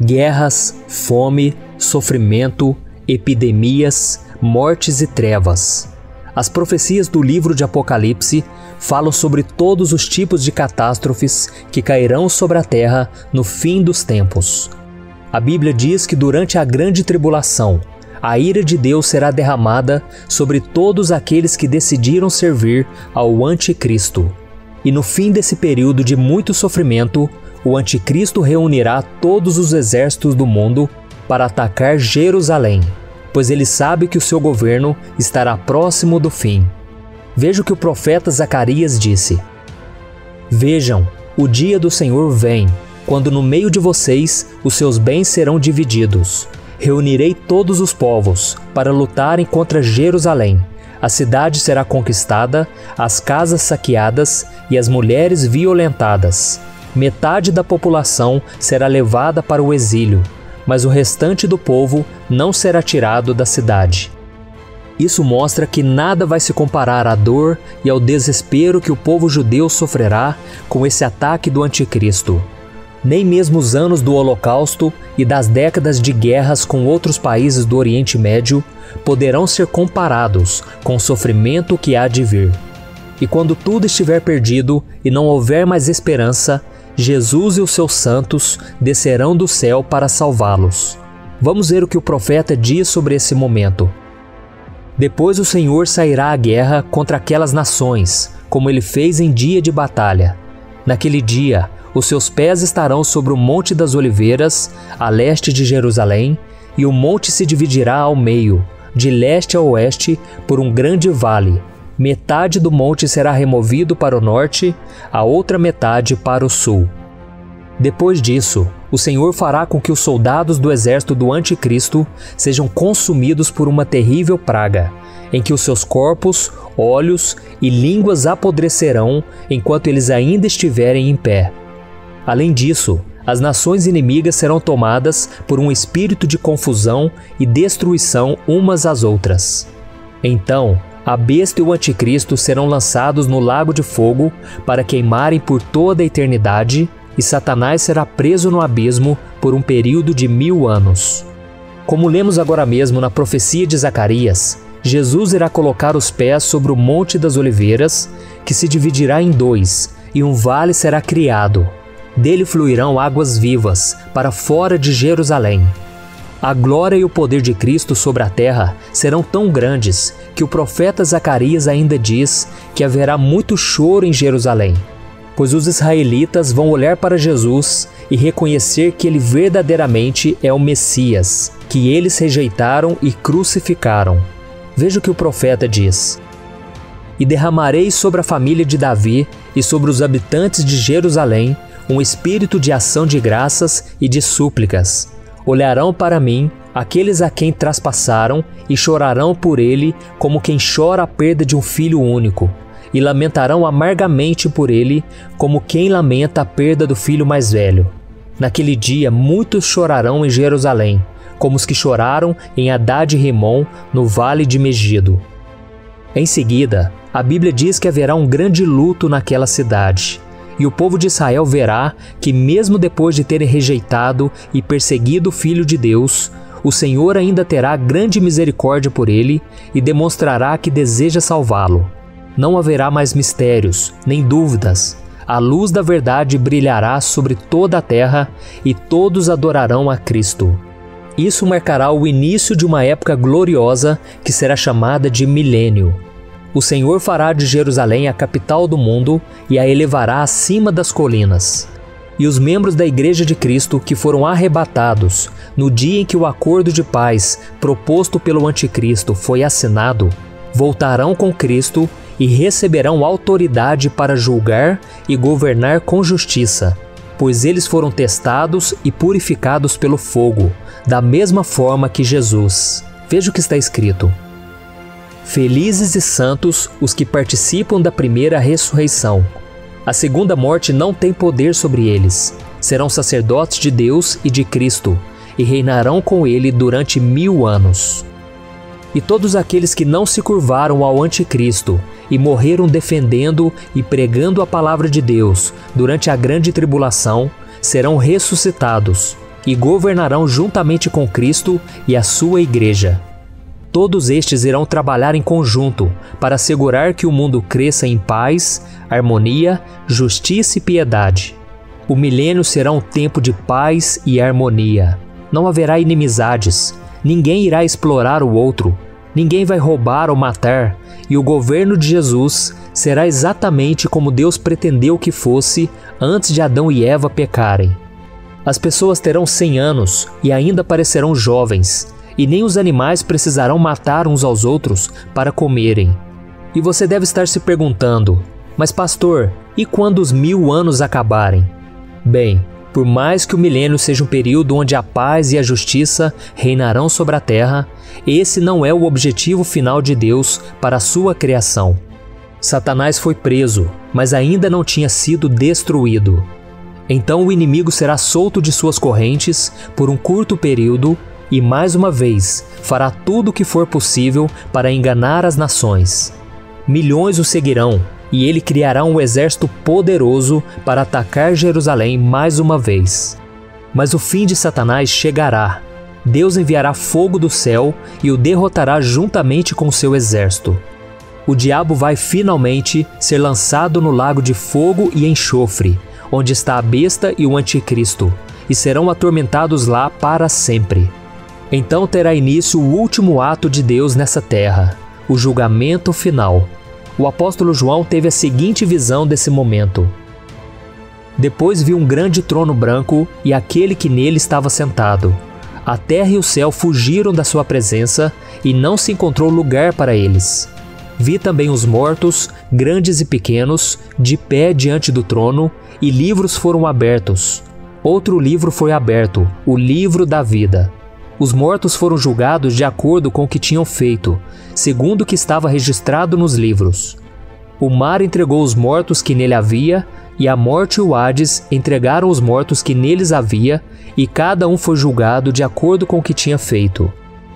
guerras, fome, sofrimento, epidemias, mortes e trevas. As profecias do livro de Apocalipse falam sobre todos os tipos de catástrofes que cairão sobre a terra no fim dos tempos. A Bíblia diz que durante a grande tribulação, a ira de Deus será derramada sobre todos aqueles que decidiram servir ao anticristo. E no fim desse período de muito sofrimento, o anticristo reunirá todos os exércitos do mundo para atacar Jerusalém, pois ele sabe que o seu governo estará próximo do fim. Veja o que o profeta Zacarias disse: "Vejam, o dia do Senhor vem, quando no meio de vocês os seus bens serão divididos. Reunirei todos os povos para lutarem contra Jerusalém. A cidade será conquistada, as casas saqueadas e as mulheres violentadas. Metade da população será levada para o exílio, mas o restante do povo não será tirado da cidade." Isso mostra que nada vai se comparar à dor e ao desespero que o povo judeu sofrerá com esse ataque do anticristo. Nem mesmo os anos do Holocausto e das décadas de guerras com outros países do Oriente Médio poderão ser comparados com o sofrimento que há de vir. E quando tudo estiver perdido e não houver mais esperança, Jesus e os seus santos descerão do céu para salvá-los. Vamos ver o que o profeta diz sobre esse momento. "Depois o Senhor sairá à guerra contra aquelas nações, como ele fez em dia de batalha. Naquele dia, os seus pés estarão sobre o Monte das Oliveiras, a leste de Jerusalém, e o monte se dividirá ao meio, de leste a oeste, por um grande vale. Metade do monte será removido para o norte, a outra metade para o sul. Depois disso, o Senhor fará com que os soldados do exército do anticristo sejam consumidos por uma terrível praga, em que os seus corpos, olhos e línguas apodrecerão enquanto eles ainda estiverem em pé. Além disso, as nações inimigas serão tomadas por um espírito de confusão e destruição umas às outras. Então, a besta e o anticristo serão lançados no lago de fogo para queimarem por toda a eternidade, e Satanás será preso no abismo por um período de 1000 anos. Como lemos agora mesmo na profecia de Zacarias, Jesus irá colocar os pés sobre o Monte das Oliveiras, que se dividirá em dois, e um vale será criado. Dele fluirão águas vivas para fora de Jerusalém. A glória e o poder de Cristo sobre a terra serão tão grandes que o profeta Zacarias ainda diz que haverá muito choro em Jerusalém, pois os israelitas vão olhar para Jesus e reconhecer que ele verdadeiramente é o Messias, que eles rejeitaram e crucificaram. Veja o que o profeta diz: "E derramarei sobre a família de Davi e sobre os habitantes de Jerusalém um espírito de ação de graças e de súplicas. Olharão para mim aqueles a quem traspassaram e chorarão por ele como quem chora a perda de um filho único, e lamentarão amargamente por ele como quem lamenta a perda do filho mais velho. Naquele dia muitos chorarão em Jerusalém, como os que choraram em Hadade-Rimon, no vale de Megido." Em seguida, a Bíblia diz que haverá um grande luto naquela cidade. E o povo de Israel verá que, mesmo depois de terem rejeitado e perseguido o Filho de Deus, o Senhor ainda terá grande misericórdia por ele e demonstrará que deseja salvá-lo. Não haverá mais mistérios, nem dúvidas. A luz da verdade brilhará sobre toda a terra e todos adorarão a Cristo. Isso marcará o início de uma época gloriosa que será chamada de milênio. O Senhor fará de Jerusalém a capital do mundo e a elevará acima das colinas. E os membros da Igreja de Cristo que foram arrebatados no dia em que o acordo de paz proposto pelo anticristo foi assinado, voltarão com Cristo e receberão autoridade para julgar e governar com justiça, pois eles foram testados e purificados pelo fogo, da mesma forma que Jesus. Veja o que está escrito: "Felizes e santos os que participam da primeira ressurreição. A segunda morte não tem poder sobre eles. Serão sacerdotes de Deus e de Cristo, e reinarão com ele durante 1000 anos. E todos aqueles que não se curvaram ao anticristo e morreram defendendo e pregando a palavra de Deus durante a grande tribulação serão ressuscitados, e governarão juntamente com Cristo e a sua Igreja. Todos estes irão trabalhar em conjunto para assegurar que o mundo cresça em paz, harmonia, justiça e piedade. O milênio será um tempo de paz e harmonia. Não haverá inimizades, ninguém irá explorar o outro, ninguém vai roubar ou matar, e o governo de Jesus será exatamente como Deus pretendeu que fosse antes de Adão e Eva pecarem. As pessoas terão 100 anos e ainda parecerão jovens, e nem os animais precisarão matar uns aos outros para comerem. E você deve estar se perguntando, mas pastor, e quando os 1000 anos acabarem? Bem, por mais que o milênio seja um período onde a paz e a justiça reinarão sobre a terra, esse não é o objetivo final de Deus para a sua criação. Satanás foi preso, mas ainda não tinha sido destruído. Então o inimigo será solto de suas correntes por um curto período e, mais uma vez, fará tudo o que for possível para enganar as nações. Milhões o seguirão, e ele criará um exército poderoso para atacar Jerusalém mais uma vez. Mas o fim de Satanás chegará. Deus enviará fogo do céu e o derrotará juntamente com seu exército. O diabo vai finalmente ser lançado no lago de fogo e enxofre, onde está a besta e o anticristo, e serão atormentados lá para sempre. Então terá início o último ato de Deus nessa terra, o julgamento final. O apóstolo João teve a seguinte visão desse momento. Depois vi um grande trono branco e aquele que nele estava sentado. A terra e o céu fugiram da sua presença e não se encontrou lugar para eles. Vi também os mortos, grandes e pequenos, de pé diante do trono, e livros foram abertos. Outro livro foi aberto, o livro da vida. Os mortos foram julgados de acordo com o que tinham feito, segundo o que estava registrado nos livros. O mar entregou os mortos que nele havia, e a morte e o Hades entregaram os mortos que neles havia, e cada um foi julgado de acordo com o que tinha feito.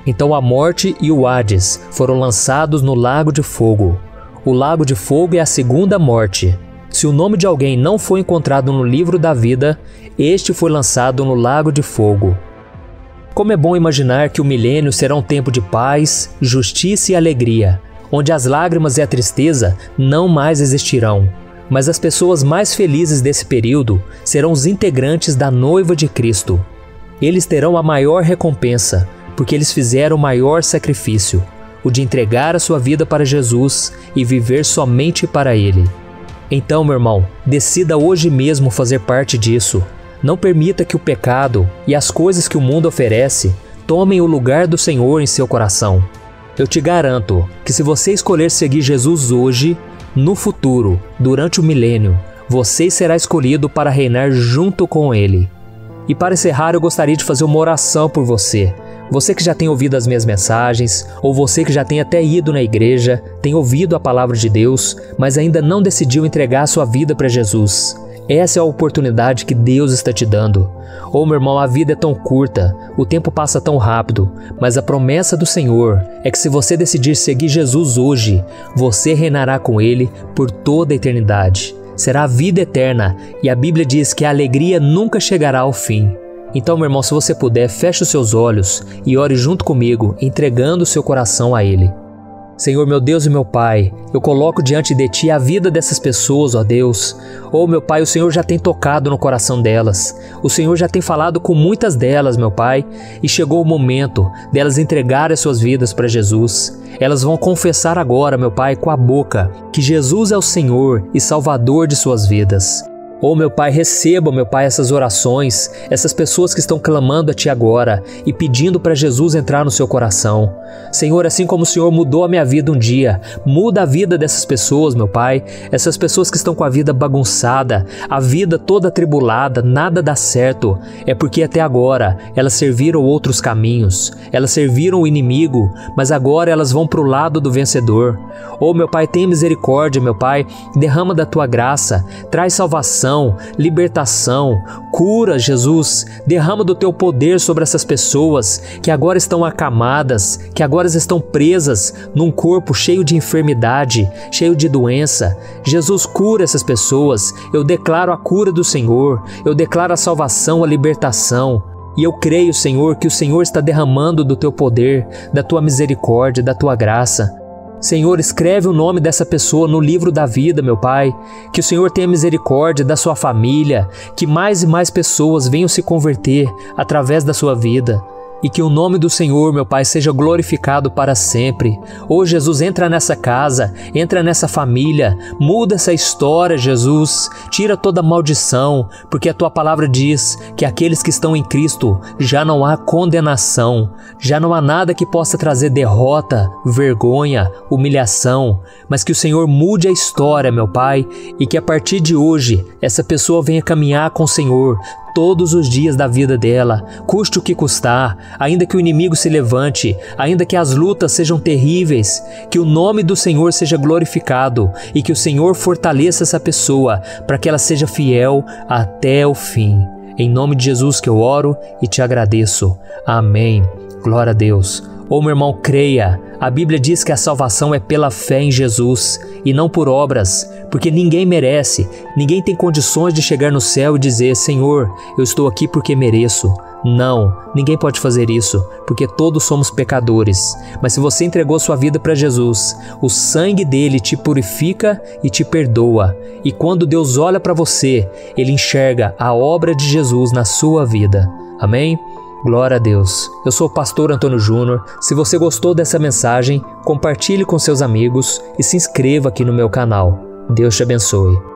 Então a morte e o Hades foram lançados no lago de fogo. O lago de fogo é a segunda morte. Se o nome de alguém não foi encontrado no livro da vida, este foi lançado no lago de fogo. Como é bom imaginar que o milênio será um tempo de paz, justiça e alegria, onde as lágrimas e a tristeza não mais existirão. Mas as pessoas mais felizes desse período serão os integrantes da noiva de Cristo. Eles terão a maior recompensa, porque eles fizeram o maior sacrifício, o de entregar a sua vida para Jesus e viver somente para Ele. Então, meu irmão, decida hoje mesmo fazer parte disso. Não permita que o pecado e as coisas que o mundo oferece tomem o lugar do Senhor em seu coração. Eu te garanto que se você escolher seguir Jesus hoje, no futuro, durante o milênio, você será escolhido para reinar junto com Ele. E para encerrar, eu gostaria de fazer uma oração por você. Você que já tem ouvido as minhas mensagens, ou você que já tem até ido na igreja, tem ouvido a palavra de Deus, mas ainda não decidiu entregar a sua vida para Jesus. Essa é a oportunidade que Deus está te dando. Oh, meu irmão, a vida é tão curta, o tempo passa tão rápido, mas a promessa do Senhor é que se você decidir seguir Jesus hoje, você reinará com Ele por toda a eternidade. Será a vida eterna, e a Bíblia diz que a alegria nunca chegará ao fim. Então, meu irmão, se você puder, feche os seus olhos e ore junto comigo, entregando o seu coração a Ele. Senhor, meu Deus e meu Pai, eu coloco diante de Ti a vida dessas pessoas, ó Deus. Oh, meu Pai, o Senhor já tem tocado no coração delas. O Senhor já tem falado com muitas delas, meu Pai, e chegou o momento delas entregarem as suas vidas para Jesus. Elas vão confessar agora, meu Pai, com a boca, que Jesus é o Senhor e Salvador de suas vidas. Oh, meu Pai, receba, meu Pai, essas orações, essas pessoas que estão clamando a Ti agora e pedindo para Jesus entrar no seu coração. Senhor, assim como o Senhor mudou a minha vida um dia, muda a vida dessas pessoas, meu Pai, essas pessoas que estão com a vida bagunçada, a vida toda atribulada, nada dá certo. É porque até agora elas serviram outros caminhos, elas serviram o inimigo, mas agora elas vão para o lado do vencedor. Oh, meu Pai, tem misericórdia, meu Pai, derrama da Tua graça, traz salvação, libertação, cura, Jesus, derrama do Teu poder sobre essas pessoas que agora estão acamadas, que agora estão presas num corpo cheio de enfermidade, cheio de doença. Jesus, cura essas pessoas, eu declaro a cura do Senhor, eu declaro a salvação, a libertação. E eu creio, Senhor, que o Senhor está derramando do Teu poder, da Tua misericórdia, da Tua graça. Senhor, escreve o nome dessa pessoa no livro da vida, meu Pai. Que o Senhor tenha misericórdia da sua família, que mais e mais pessoas venham se converter através da sua vida. E que o nome do Senhor, meu Pai, seja glorificado para sempre. Ô Jesus, entra nessa casa, entra nessa família, muda essa história, Jesus. Tira toda maldição, porque a Tua palavra diz que aqueles que estão em Cristo já não há condenação, já não há nada que possa trazer derrota, vergonha, humilhação. Mas que o Senhor mude a história, meu Pai, e que a partir de hoje essa pessoa venha caminhar com o Senhor todos os dias da vida dela, custe o que custar, ainda que o inimigo se levante, ainda que as lutas sejam terríveis, que o nome do Senhor seja glorificado e que o Senhor fortaleça essa pessoa para que ela seja fiel até o fim. Em nome de Jesus que eu oro e te agradeço. Amém. Glória a Deus. Ô meu irmão, creia, a Bíblia diz que a salvação é pela fé em Jesus e não por obras, porque ninguém merece, ninguém tem condições de chegar no céu e dizer, Senhor, eu estou aqui porque mereço. Não, ninguém pode fazer isso, porque todos somos pecadores. Mas se você entregou sua vida para Jesus, o sangue dele te purifica e te perdoa. E quando Deus olha para você, ele enxerga a obra de Jesus na sua vida. Amém? Glória a Deus. Eu sou o pastor Antônio Júnior. Se você gostou dessa mensagem, compartilhe com seus amigos e se inscreva aqui no meu canal. Deus te abençoe.